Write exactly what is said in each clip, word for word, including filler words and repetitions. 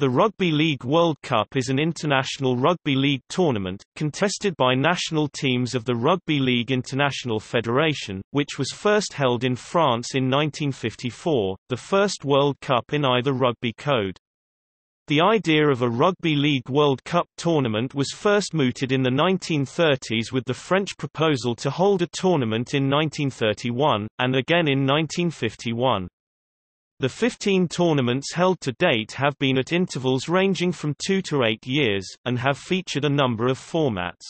The Rugby League World Cup is an international rugby league tournament, contested by national teams of the Rugby League International Federation, which was first held in France in nineteen fifty-four, the first World Cup in either rugby code. The idea of a Rugby League World Cup tournament was first mooted in the nineteen thirties with the French proposal to hold a tournament in nineteen thirty-one, and again in nineteen fifty-one. The fifteen tournaments held to date have been at intervals ranging from two to eight years, and have featured a number of formats.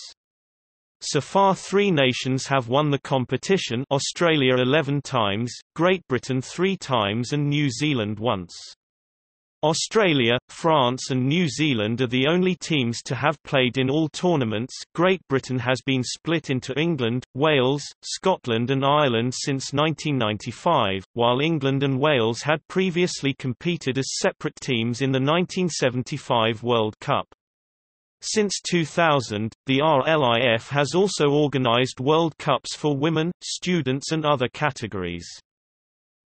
So far, three nations have won the competition: Australia eleven times, Great Britain three times and New Zealand once. Australia, France and New Zealand are the only teams to have played in all tournaments. Great Britain has been split into England, Wales, Scotland and Ireland since nineteen ninety-five, while England and Wales had previously competed as separate teams in the nineteen seventy-five World Cup. Since two thousand, the R L I F has also organised World Cups for women, students and other categories.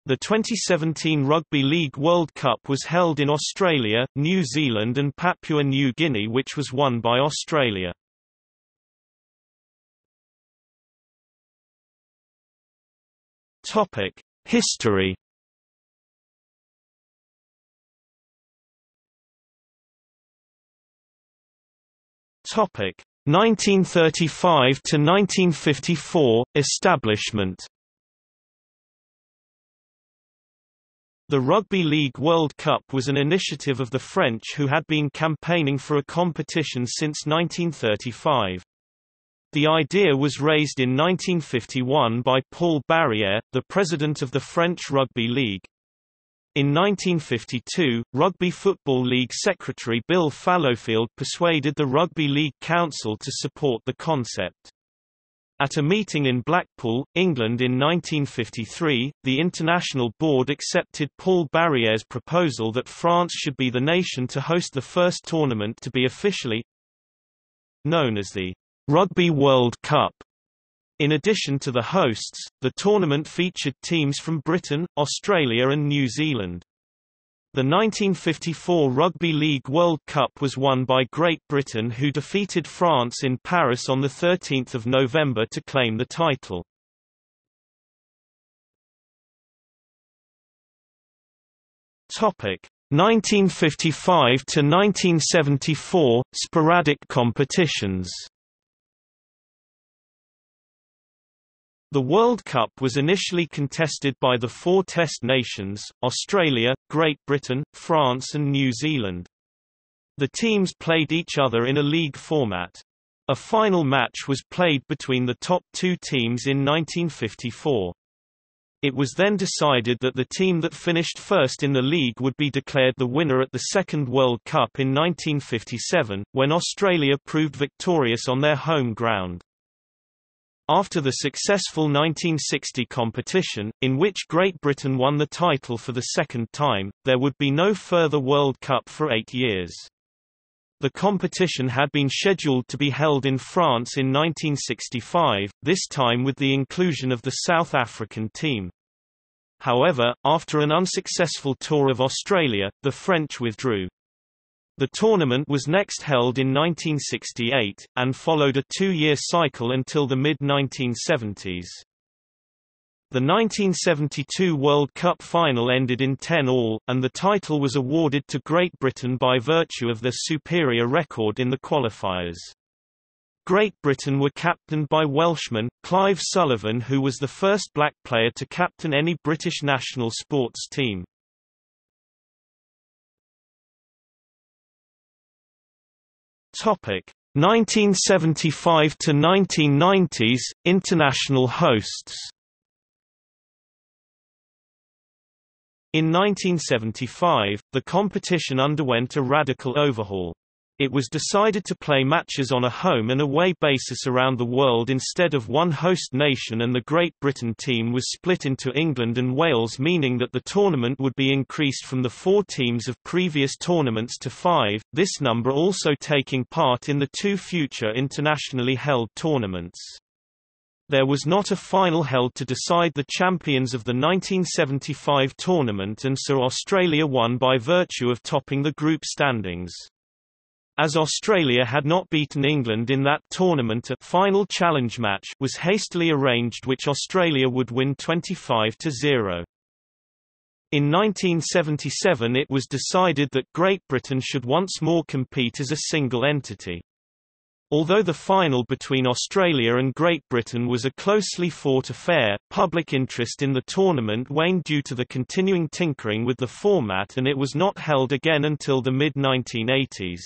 The twenty seventeen Rugby League World Cup was held in Australia, New Zealand and Papua New Guinea, which was won by Australia. Topic: History. Topic: nineteen thirty-five to nineteen fifty-four establishment. The Rugby League World Cup was an initiative of the French, who had been campaigning for a competition since nineteen thirty-five. The idea was raised in nineteen fifty-one by Paul Barrière, the president of the French Rugby League. In nineteen fifty-two, Rugby Football League Secretary Bill Fallowfield persuaded the Rugby League Council to support the concept. At a meeting in Blackpool, England in nineteen fifty-three, the International Board accepted Paul Barrière's proposal that France should be the nation to host the first tournament to be officially known as the Rugby World Cup. In addition to the hosts, the tournament featured teams from Britain, Australia and New Zealand. The nineteen fifty-four Rugby League World Cup was won by Great Britain, who defeated France in Paris on the thirteenth of November to claim the title. nineteen fifty-five to nineteen seventy-four – Sporadic competitions. The World Cup was initially contested by the four test nations, Australia, Great Britain, France and New Zealand. The teams played each other in a league format. A final match was played between the top two teams in nineteen fifty-four. It was then decided that the team that finished first in the league would be declared the winner at the second World Cup in nineteen fifty-seven, when Australia proved victorious on their home ground. After the successful nineteen sixty competition, in which Great Britain won the title for the second time, there would be no further World Cup for eight years. The competition had been scheduled to be held in France in nineteen sixty-five, this time with the inclusion of the South African team. However, after an unsuccessful tour of Australia, the French withdrew. The tournament was next held in nineteen sixty-eight, and followed a two-year cycle until the mid nineteen seventies. The nineteen seventy-two World Cup final ended in ten all, and the title was awarded to Great Britain by virtue of their superior record in the qualifiers. Great Britain were captained by Welshman, Clive Sullivan, who was the first black player to captain any British national sports team. Topic: nineteen seventy-five to nineteen nineties international hosts. In nineteen seventy-five, the competition underwent a radical overhaul. It was decided to play matches on a home and away basis around the world instead of one host nation, and the Great Britain team was split into England and Wales, meaning that the tournament would be increased from the four teams of previous tournaments to five, this number also taking part in the two future internationally held tournaments. There was not a final held to decide the champions of the nineteen seventy-five tournament, and so Australia won by virtue of topping the group standings. As Australia had not beaten England in that tournament, a final challenge match was hastily arranged which Australia would win twenty-five to zero. In nineteen seventy-seven it was decided that Great Britain should once more compete as a single entity. Although the final between Australia and Great Britain was a closely fought affair, public interest in the tournament waned due to the continuing tinkering with the format, and it was not held again until the mid nineteen eighties.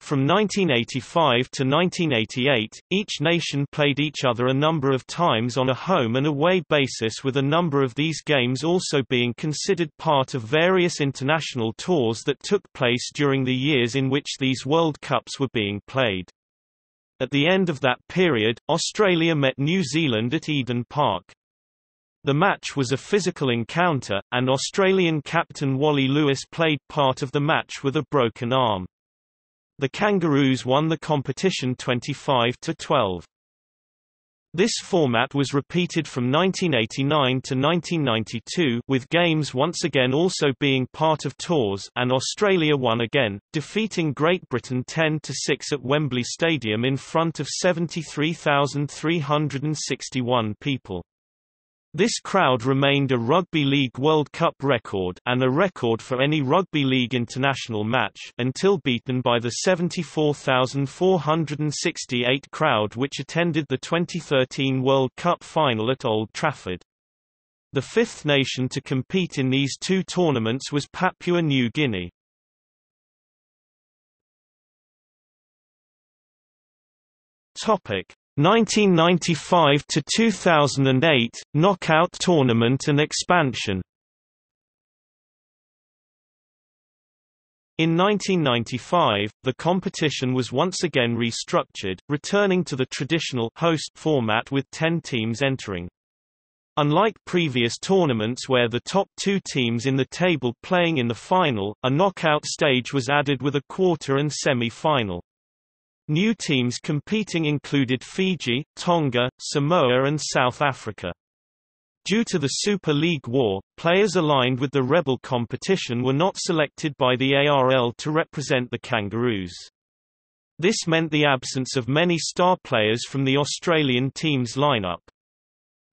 From nineteen eighty-five to nineteen eighty-eight, each nation played each other a number of times on a home and away basis, with a number of these games also being considered part of various international tours that took place during the years in which these World Cups were being played. At the end of that period, Australia met New Zealand at Eden Park. The match was a physical encounter, and Australian captain Wally Lewis played part of the match with a broken arm. The Kangaroos won the competition twenty-five to twelve. This format was repeated from nineteen eighty-nine to nineteen ninety-two, with games once again also being part of tours, and Australia won again, defeating Great Britain ten to six at Wembley Stadium in front of seventy-three thousand three hundred sixty-one people. This crowd remained a Rugby League World Cup record and a record for any Rugby League international match, until beaten by the seventy-four thousand four hundred sixty-eight crowd which attended the twenty thirteen World Cup final at Old Trafford. The fifth nation to compete in these two tournaments was Papua New Guinea. Topic: nineteen ninety-five to two thousand eight, knockout tournament and expansion. In nineteen ninety-five, the competition was once again restructured, returning to the traditional host format with ten teams entering. Unlike previous tournaments where the top two teams in the table playing in the final, a knockout stage was added with a quarter and semi-final. New teams competing included Fiji, Tonga, Samoa and South Africa. Due to the Super League War, players aligned with the Rebel competition were not selected by the A R L to represent the Kangaroos. This meant the absence of many star players from the Australian team's lineup.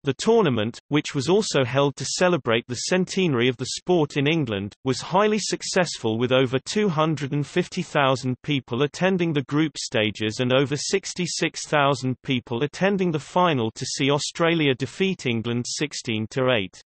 The tournament, which was also held to celebrate the centenary of the sport in England, was highly successful with over two hundred fifty thousand people attending the group stages and over sixty-six thousand people attending the final to see Australia defeat England sixteen to eight.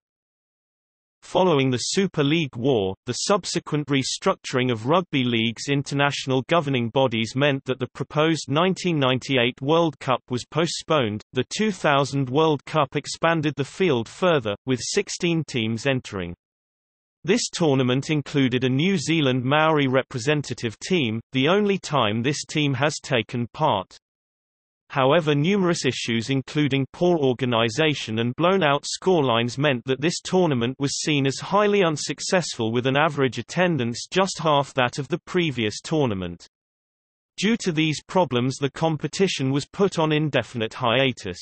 Following the Super League War, the subsequent restructuring of rugby league's international governing bodies meant that the proposed nineteen ninety-eight World Cup was postponed. The two thousand World Cup expanded the field further, with sixteen teams entering. This tournament included a New Zealand Maori representative team, the only time this team has taken part. However, numerous issues including poor organisation and blown-out scorelines meant that this tournament was seen as highly unsuccessful, with an average attendance just half that of the previous tournament. Due to these problems the competition was put on indefinite hiatus.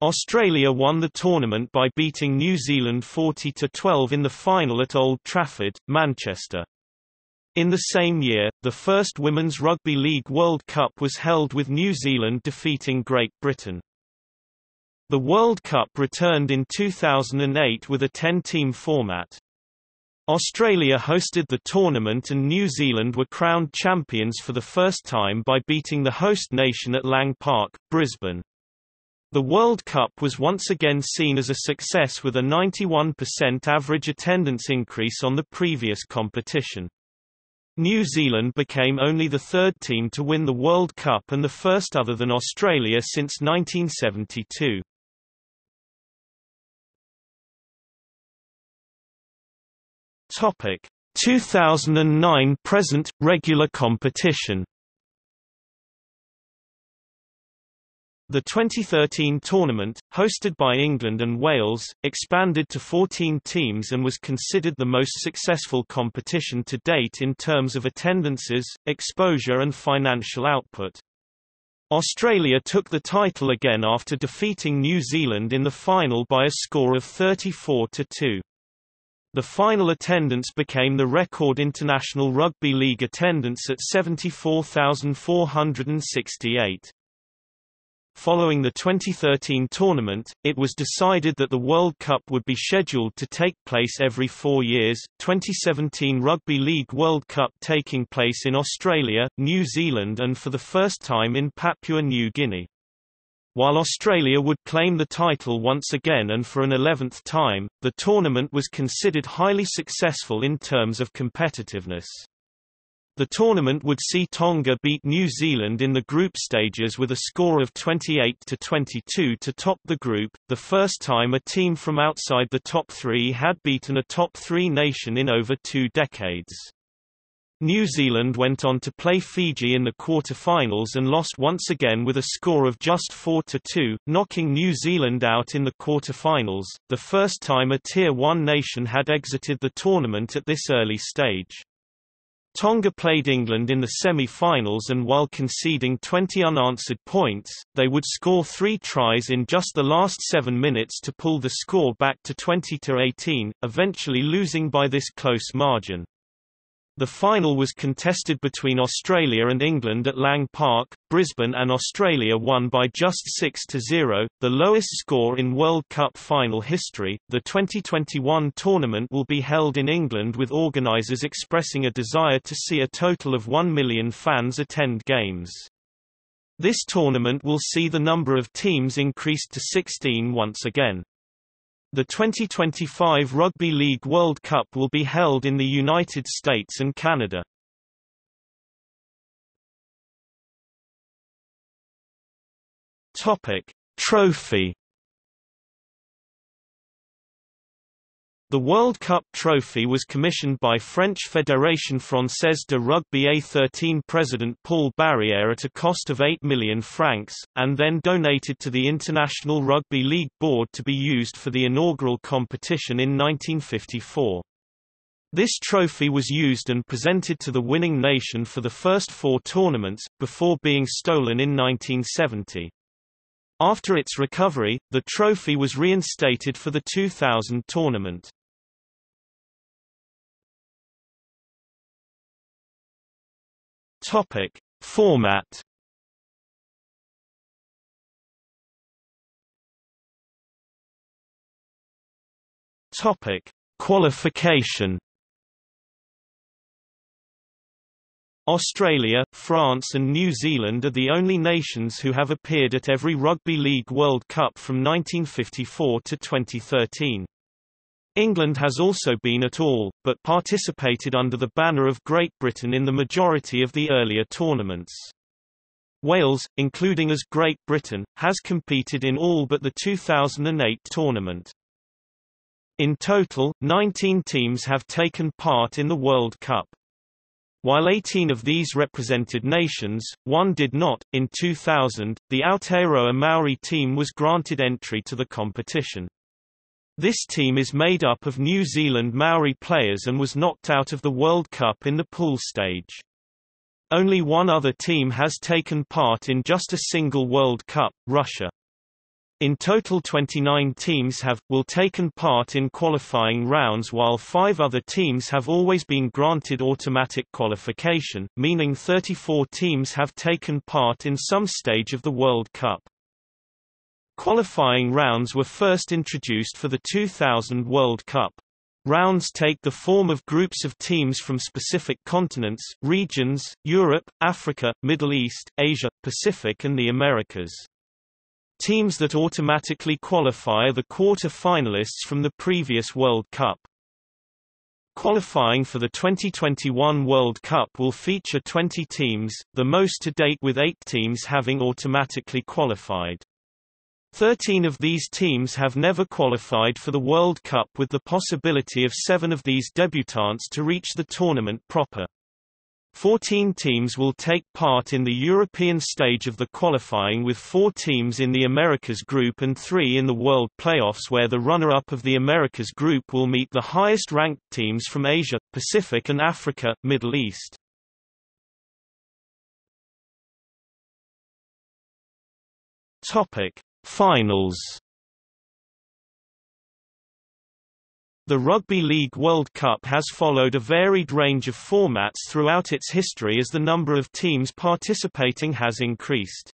Australia won the tournament by beating New Zealand forty to twelve in the final at Old Trafford, Manchester. In the same year, the first Women's Rugby League World Cup was held, with New Zealand defeating Great Britain. The World Cup returned in two thousand eight with a ten-team format. Australia hosted the tournament and New Zealand were crowned champions for the first time by beating the host nation at Lang Park, Brisbane. The World Cup was once again seen as a success, with a ninety-one percent average attendance increase on the previous competition. New Zealand became only the third team to win the World Cup and the first other than Australia since nineteen seventy-two. Topic: two thousand nine present regular competition. The twenty thirteen tournament, hosted by England and Wales, expanded to fourteen teams and was considered the most successful competition to date in terms of attendances, exposure and financial output. Australia took the title again after defeating New Zealand in the final by a score of thirty-four to two. The final attendance became the record International Rugby League attendance at seventy-four thousand four hundred sixty-eight. Following the twenty thirteen tournament, it was decided that the World Cup would be scheduled to take place every four years, twenty seventeen Rugby League World Cup taking place in Australia, New Zealand and for the first time in Papua New Guinea. While Australia would claim the title once again and for an eleventh time, the tournament was considered highly successful in terms of competitiveness. The tournament would see Tonga beat New Zealand in the group stages with a score of twenty-eight to twenty-two to top the group, the first time a team from outside the top three had beaten a top three nation in over two decades. New Zealand went on to play Fiji in the quarter-finals and lost once again with a score of just four to two, knocking New Zealand out in the quarter-finals, the first time a Tier one nation had exited the tournament at this early stage. Tonga played England in the semi-finals and while conceding twenty unanswered points, they would score three tries in just the last seven minutes to pull the score back to twenty to eighteen, eventually losing by this close margin. The final was contested between Australia and England at Lang Park, Brisbane, and Australia won by just six to zero, the lowest score in World Cup final history. The twenty twenty-one tournament will be held in England with organisers expressing a desire to see a total of one million fans attend games. This tournament will see the number of teams increased to sixteen once again. The twenty twenty-five Rugby League World Cup will be held in the United States and Canada. Topic: Trophy. The World Cup trophy was commissioned by French Fédération Française de Rugby A thirteen president Paul Barrière at a cost of eight million francs, and then donated to the International Rugby League Board to be used for the inaugural competition in nineteen fifty-four. This trophy was used and presented to the winning nation for the first four tournaments, before being stolen in nineteen seventy. After its recovery, the trophy was reinstated for the two thousand tournament. Topic: Format. Topic: Qualification. Australia, France and New Zealand are the only nations who have appeared at every Rugby League World Cup from nineteen fifty-four to twenty thirteen. England has also been at all, but participated under the banner of Great Britain in the majority of the earlier tournaments. Wales, including as Great Britain, has competed in all but the two thousand eight tournament. In total, nineteen teams have taken part in the World Cup. While eighteen of these represented nations, one did not. In two thousand, the Aotearoa Maori team was granted entry to the competition. This team is made up of New Zealand Maori players and was knocked out of the World Cup in the pool stage. Only one other team has taken part in just a single World Cup, Russia. In total, twenty-nine teams have will taken part in qualifying rounds, while five other teams have always been granted automatic qualification, meaning thirty-four teams have taken part in some stage of the World Cup. Qualifying rounds were first introduced for the two thousand World Cup. Rounds take the form of groups of teams from specific continents, regions, Europe, Africa, Middle East, Asia, Pacific and the Americas. Teams that automatically qualify are the quarter-finalists from the previous World Cup. Qualifying for the twenty twenty-one World Cup will feature twenty teams, the most to date, with eight teams having automatically qualified. thirteen of these teams have never qualified for the World Cup, with the possibility of seven of these debutants to reach the tournament proper. fourteen teams will take part in the European stage of the qualifying, with four teams in the Americas group and three in the World Playoffs, where the runner-up of the Americas group will meet the highest-ranked teams from Asia, Pacific and Africa, Middle East. Topic: Finals. The Rugby League World Cup has followed a varied range of formats throughout its history as the number of teams participating has increased.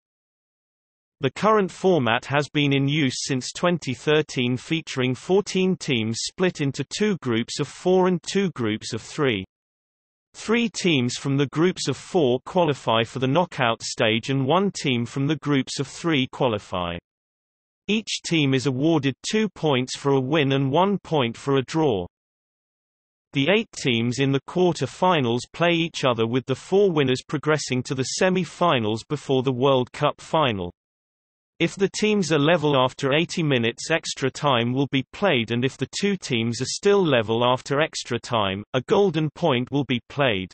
The current format has been in use since twenty thirteen, featuring fourteen teams split into two groups of four and two groups of three. Three teams from the groups of four qualify for the knockout stage and one team from the groups of three qualify. Each team is awarded two points for a win and one point for a draw. The eight teams in the quarter-finals play each other, with the four winners progressing to the semi-finals before the World Cup final. If the teams are level after eighty minutes, extra time will be played, and if the two teams are still level after extra time, a golden point will be played.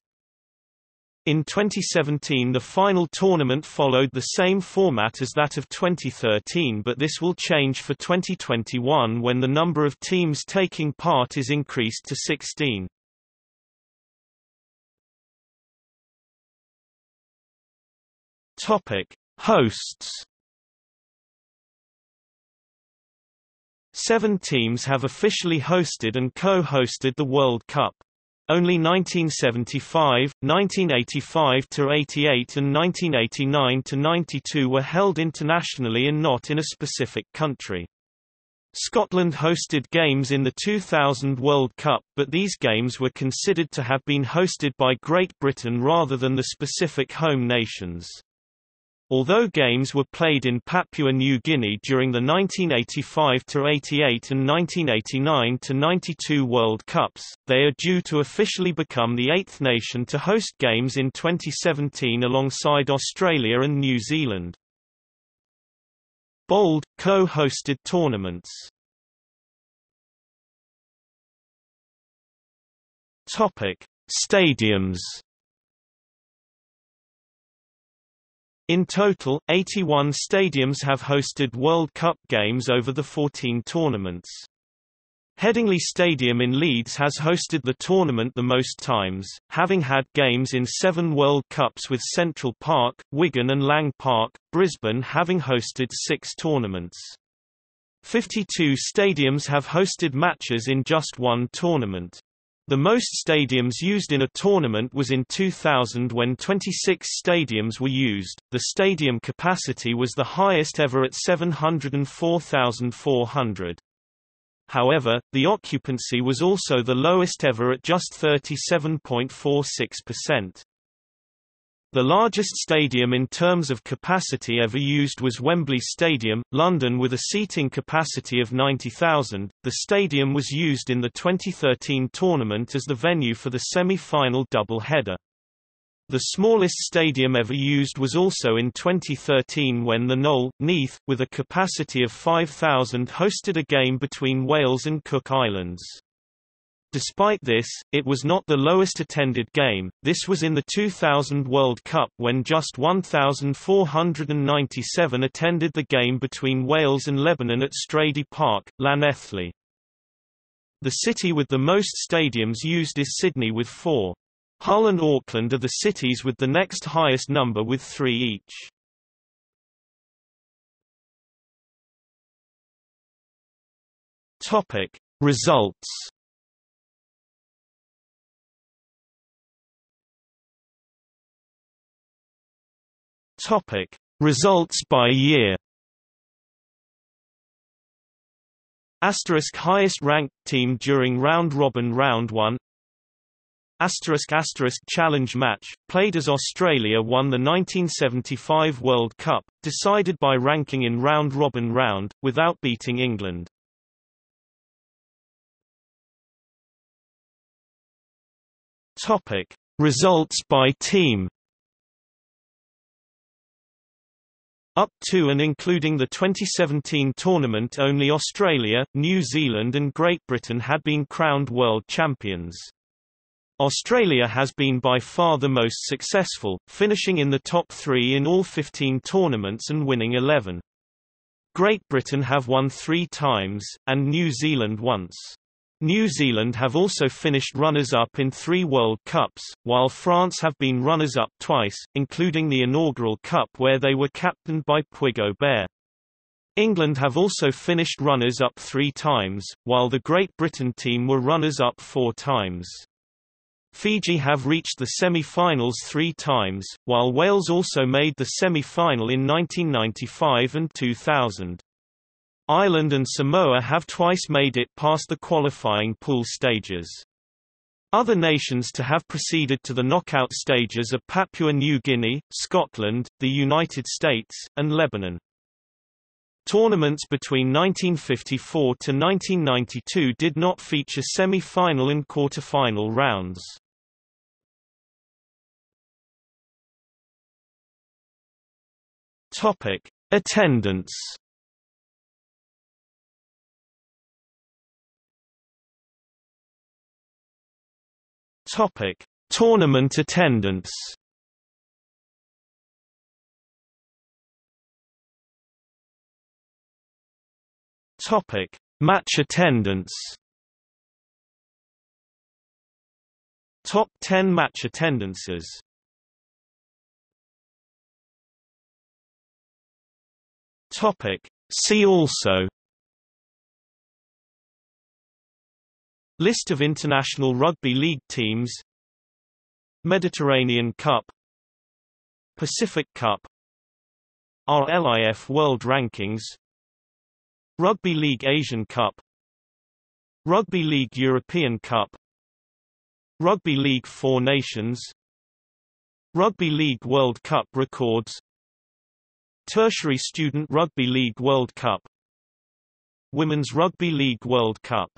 In twenty seventeen, the final tournament followed the same format as that of twenty thirteen, but this will change for twenty twenty-one when the number of teams taking part is increased to sixteen. Topic: Hosts. Seven teams have officially hosted and co-hosted the World Cup. Only nineteen seventy-five, nineteen eighty-five to eighty-eight and nineteen eighty-nine to ninety-two were held internationally and not in a specific country. Scotland hosted games in the two thousand World Cup, but these games were considered to have been hosted by Great Britain rather than the specific home nations. Although games were played in Papua New Guinea during the nineteen eighty-five to eighty-eight and nineteen eighty-nine to ninety-two World Cups, they are due to officially become the eighth nation to host games in twenty seventeen alongside Australia and New Zealand. Bold, co-hosted tournaments. Topic: Stadiums. In total, eighty-one stadiums have hosted World Cup games over the fourteen tournaments. Headingley Stadium in Leeds has hosted the tournament the most times, having had games in seven World Cups, with Central Park, Wigan and Lang Park, Brisbane having hosted six tournaments. fifty-two stadiums have hosted matches in just one tournament. The most stadiums used in a tournament was in two thousand, when twenty-six stadiums were used. The stadium capacity was the highest ever at seven hundred four thousand four hundred. However, the occupancy was also the lowest ever at just thirty-seven point four six percent. The largest stadium in terms of capacity ever used was Wembley Stadium, London, with a seating capacity of ninety thousand. The stadium was used in the twenty thirteen tournament as the venue for the semi-final double-header. The smallest stadium ever used was also in twenty thirteen, when the Knoll, Neath, with a capacity of five thousand, hosted a game between Wales and Cook Islands. Despite this, it was not the lowest attended game. This was in the two thousand World Cup, when just one thousand four hundred ninety-seven attended the game between Wales and Lebanon at Stradey Park, Llanelli. The city with the most stadiums used is Sydney with four. Hull and Auckland are the cities with the next highest number, with three each. Topic: Results. Topic: Results by year. Asterisk: highest ranked team during round robin round one. Asterisk asterisk challenge match played as Australia won the nineteen seventy-five World Cup, decided by ranking in round robin round without beating England. Topic: Results by team. Up to and including the twenty seventeen tournament, only Australia, New Zealand and Great Britain had been crowned world champions. Australia has been by far the most successful, finishing in the top three in all fifteen tournaments and winning eleven. Great Britain have won three times, and New Zealand once. New Zealand have also finished runners-up in three World Cups, while France have been runners-up twice, including the inaugural cup where they were captained by Puig-Aubert. England have also finished runners-up three times, while the Great Britain team were runners-up four times. Fiji have reached the semi-finals three times, while Wales also made the semi-final in nineteen ninety-five and two thousand. Ireland and Samoa have twice made it past the qualifying pool stages. Other nations to have proceeded to the knockout stages are Papua New Guinea, Scotland, the United States, and Lebanon. Tournaments between nineteen fifty-four to nineteen ninety-two did not feature semi-final and quarter-final rounds. Topic: Attendance. Topic: Tournament attendance. Topic: Match attendance. Top ten match attendances. Topic: See also. List of international rugby league teams. Mediterranean Cup, Pacific Cup, R L I F World Rankings, Rugby League Asian Cup, Rugby League European Cup, Rugby League Four Nations, Rugby League World Cup records, Tertiary Student Rugby League World Cup, Women's Rugby League World Cup.